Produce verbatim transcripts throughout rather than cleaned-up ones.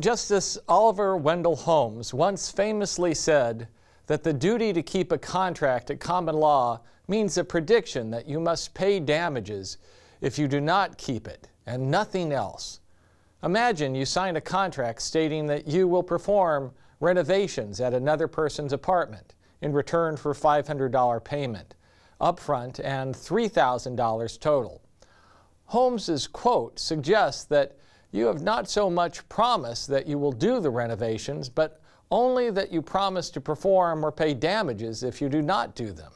Justice Oliver Wendell Holmes once famously said that the duty to keep a contract at common law means a prediction that you must pay damages if you do not keep it, and nothing else. Imagine you sign a contract stating that you will perform renovations at another person's apartment in return for five hundred dollars payment upfront and three thousand dollars total. Holmes's quote suggests that you have not so much promised that you will do the renovations, but only that you promise to perform or pay damages if you do not do them.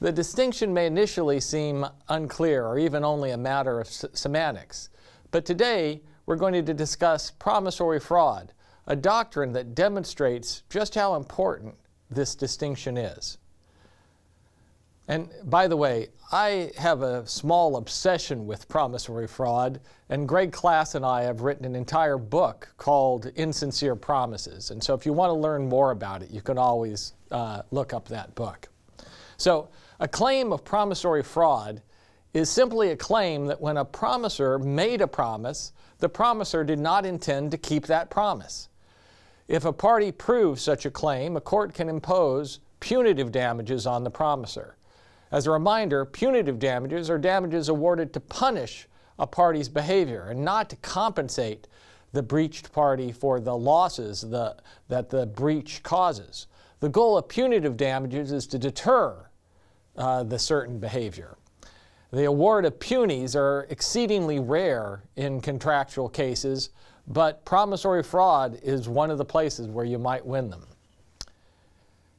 The distinction may initially seem unclear or even only a matter of semantics, but today we're going to discuss promissory fraud, a doctrine that demonstrates just how important this distinction is. And by the way, I have a small obsession with promissory fraud, and Greg Klass and I have written an entire book called Insincere Promises. And so if you want to learn more about it, you can always uh, look up that book. So a claim of promissory fraud is simply a claim that when a promisor made a promise, the promisor did not intend to keep that promise. If a party proves such a claim, a court can impose punitive damages on the promisor. As a reminder, punitive damages are damages awarded to punish a party's behavior and not to compensate the breached party for the losses the, that the breach causes. The goal of punitive damages is to deter uh, the certain behavior. The award of punies are exceedingly rare in contractual cases, but promissory fraud is one of the places where you might win them.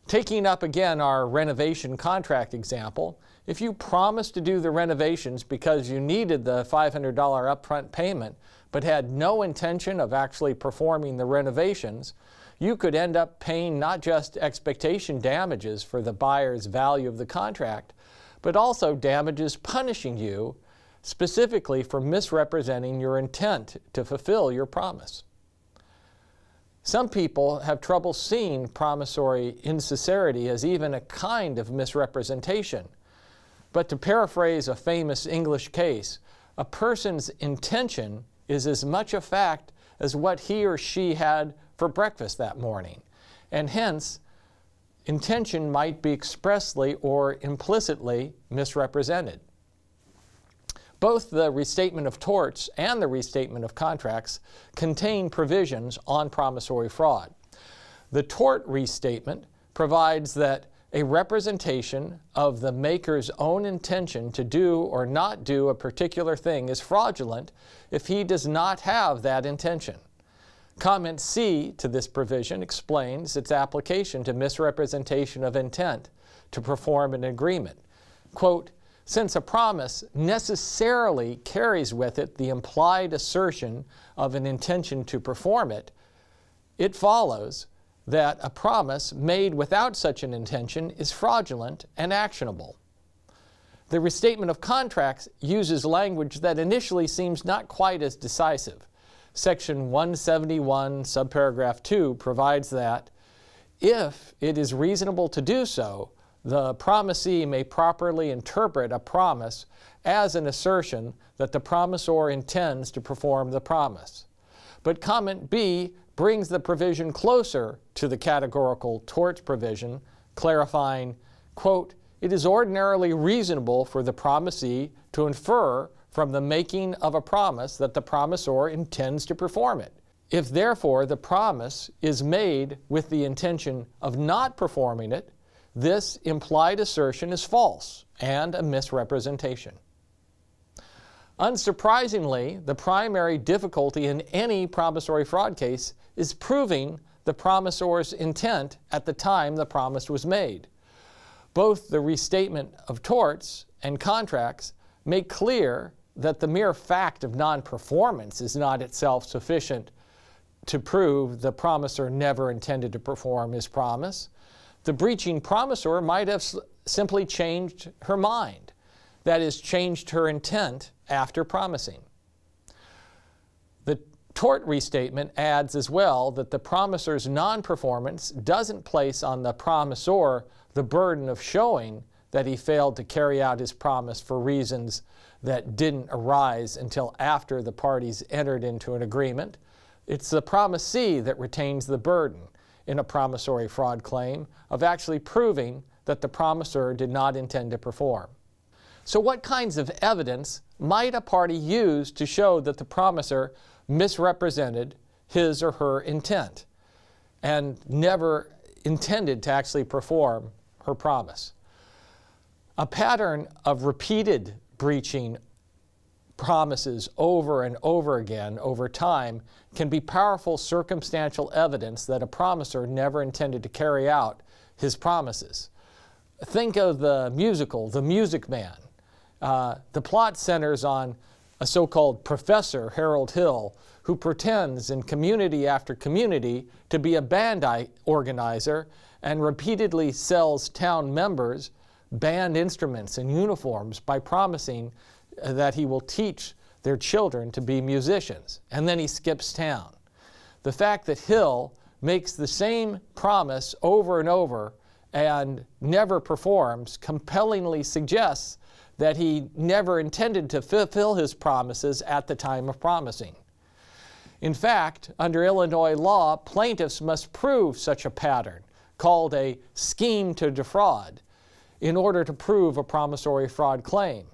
Taking up again our renovation contract example, if you promised to do the renovations because you needed the five hundred dollars upfront payment but had no intention of actually performing the renovations, you could end up paying not just expectation damages for the buyer's value of the contract, but also damages punishing you specifically for misrepresenting your intent to fulfill your promise. Some people have trouble seeing promissory insincerity as even a kind of misrepresentation. But to paraphrase a famous English case, a person's intention is as much a fact as what he or she had for breakfast that morning. And hence, intention might be expressly or implicitly misrepresented. Both the Restatement of Torts and the Restatement of Contracts contain provisions on promissory fraud. The tort restatement provides that a representation of the maker's own intention to do or not do a particular thing is fraudulent if he does not have that intention. Comment C to this provision explains its application to misrepresentation of intent to perform an agreement. Quote, "Since a promise necessarily carries with it the implied assertion of an intention to perform it, it follows that a promise made without such an intention is fraudulent and actionable." The Restatement of Contracts uses language that initially seems not quite as decisive. Section one seventy-one, subparagraph two, provides that if it is reasonable to do so, the promisee may properly interpret a promise as an assertion that the promisor intends to perform the promise. But comment B brings the provision closer to the categorical torts provision, clarifying, quote, "It is ordinarily reasonable for the promisee to infer from the making of a promise that the promisor intends to perform it. If therefore the promise is made with the intention of not performing it, this implied assertion is false and a misrepresentation." Unsurprisingly, the primary difficulty in any promissory fraud case is proving the promisor's intent at the time the promise was made. Both the Restatement of Torts and Contracts make clear that the mere fact of non-performance is not itself sufficient to prove the promisor never intended to perform his promise. The breaching promisor might have simply changed her mind, that is, changed her intent after promising. The tort restatement adds as well that the promisor's non-performance doesn't place on the promisor the burden of showing that he failed to carry out his promise for reasons that didn't arise until after the parties entered into an agreement. It's the promisee that retains the burden in a promissory fraud claim of actually proving that the promisor did not intend to perform. So what kinds of evidence might a party use to show that the promisor misrepresented his or her intent and never intended to actually perform her promise? A pattern of repeated breaching promises over and over again over time can be powerful circumstantial evidence that a promisor never intended to carry out his promises. Think of the musical, The Music Man. Uh, the plot centers on a so-called professor, Harold Hill, who pretends in community after community to be a band organizer and repeatedly sells town members band instruments and uniforms by promising that he will teach their children to be musicians. And then he skips town. The fact that Hill makes the same promise over and over and never performs compellingly suggests that he never intended to fulfill his promises at the time of promising. In fact, under Illinois law, plaintiffs must prove such a pattern, called a scheme to defraud, in order to prove a promissory fraud claim.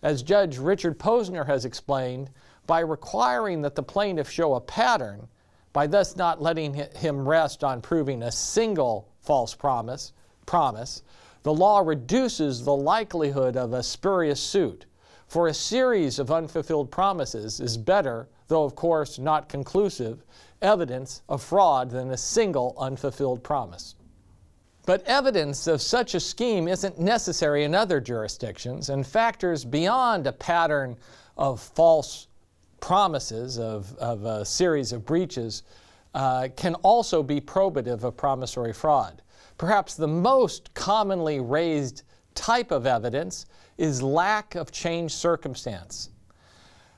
As Judge Richard Posner has explained, by requiring that the plaintiff show a pattern, by thus not letting him rest on proving a single false promise, promise, the law reduces the likelihood of a spurious suit, for a series of unfulfilled promises is better, though of course not conclusive, evidence of fraud than a single unfulfilled promise. But evidence of such a scheme isn't necessary in other jurisdictions, and factors beyond a pattern of false promises, of, of a series of breaches, uh, can also be probative of promissory fraud. Perhaps the most commonly raised type of evidence is lack of changed circumstance.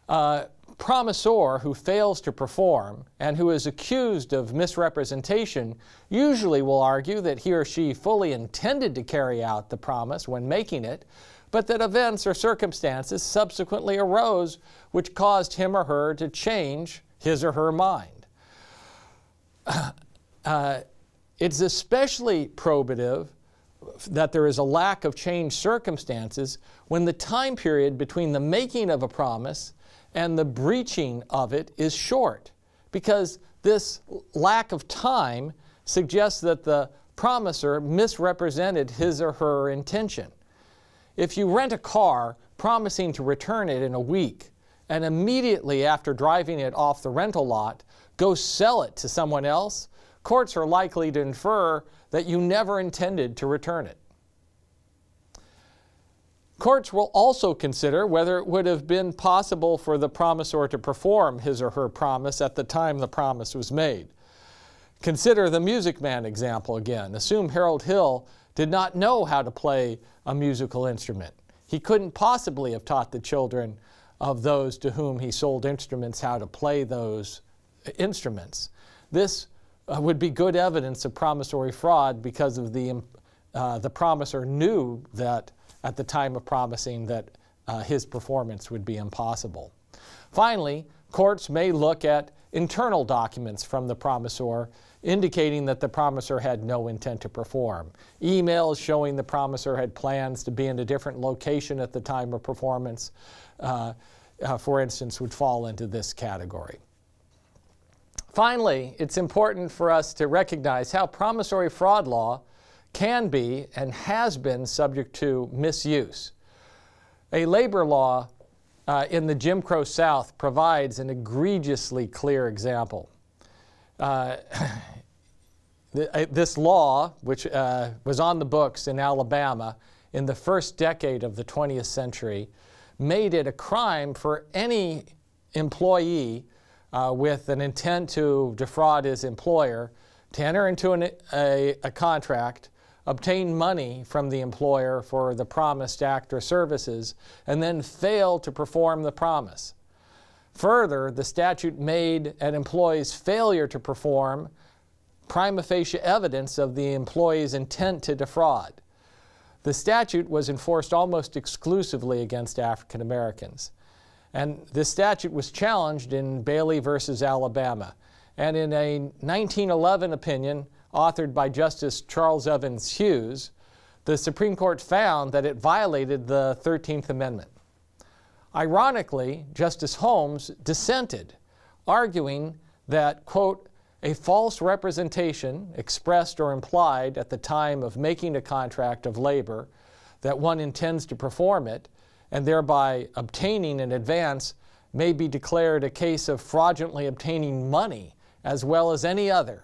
Uh, promisor who fails to perform and who is accused of misrepresentation usually will argue that he or she fully intended to carry out the promise when making it, but that events or circumstances subsequently arose which caused him or her to change his or her mind. Uh, it's especially probative that there is a lack of changed circumstances when the time period between the making of a promise and the breaching of it is short, because this lack of time suggests that the promisor misrepresented his or her intention. If you rent a car promising to return it in a week, and immediately after driving it off the rental lot, go sell it to someone else, courts are likely to infer that you never intended to return it. Courts will also consider whether it would have been possible for the promisor to perform his or her promise at the time the promise was made. Consider the Music Man example again. Assume Harold Hill did not know how to play a musical instrument. He couldn't possibly have taught the children of those to whom he sold instruments how to play those instruments. This uh, would be good evidence of promissory fraud because of the, uh, the promisor knew that at the time of promising that uh, his performance would be impossible. Finally, courts may look at internal documents from the promisor indicating that the promisor had no intent to perform. Emails showing the promisor had plans to be in a different location at the time of performance, uh, uh, for instance, would fall into this category. Finally, it's important for us to recognize how promissory fraud law can be and has been subject to misuse. A labor law uh, in the Jim Crow South provides an egregiously clear example. Uh, this law, which uh, was on the books in Alabama in the first decade of the twentieth century, made it a crime for any employee uh, with an intent to defraud his employer to enter into an, a, a contract, obtain money from the employer for the promised act or services, and then fail to perform the promise. Further, the statute made an employee's failure to perform prima facie evidence of the employee's intent to defraud. The statute was enforced almost exclusively against African Americans, and this statute was challenged in Bailey versus Alabama. and in a nineteen eleven opinion authored by Justice Charles Evans Hughes, the Supreme Court found that it violated the thirteenth Amendment. Ironically, Justice Holmes dissented, arguing that, quote, a false representation expressed or implied at the time of making a contract of labor that one intends to perform it and thereby obtaining an advance may be declared a case of fraudulently obtaining money as well as any other,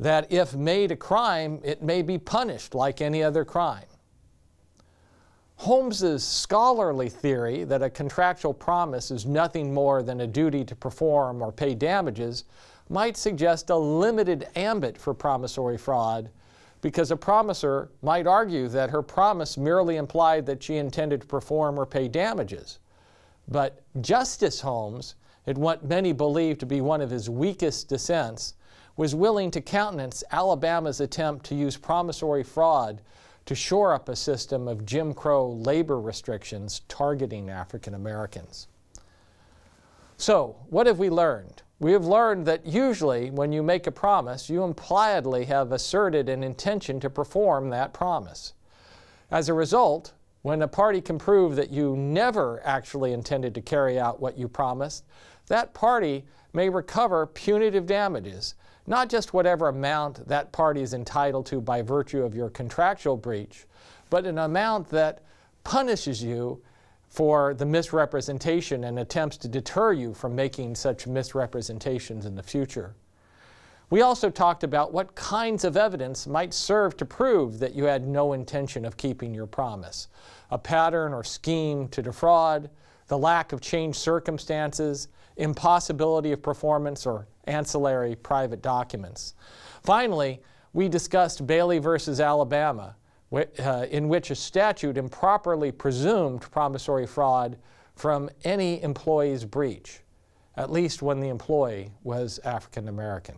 that if made a crime, it may be punished like any other crime. Holmes's scholarly theory that a contractual promise is nothing more than a duty to perform or pay damages might suggest a limited ambit for promissory fraud, because a promisor might argue that her promise merely implied that she intended to perform or pay damages. But Justice Holmes, in what many believe to be one of his weakest dissents, was willing to countenance Alabama's attempt to use promissory fraud to shore up a system of Jim Crow labor restrictions targeting African Americans. So, what have we learned? We have learned that usually when you make a promise, you impliedly have asserted an intention to perform that promise. As a result, when a party can prove that you never actually intended to carry out what you promised, that party may recover punitive damages, not just whatever amount that party is entitled to by virtue of your contractual breach, but an amount that punishes you for the misrepresentation and attempts to deter you from making such misrepresentations in the future. We also talked about what kinds of evidence might serve to prove that you had no intention of keeping your promise: a pattern or scheme to defraud, the lack of changed circumstances, impossibility of performance, or ancillary private documents. Finally, we discussed Bailey versus Alabama, in which a statute improperly presumed promissory fraud from any employee's breach, at least when the employee was African American.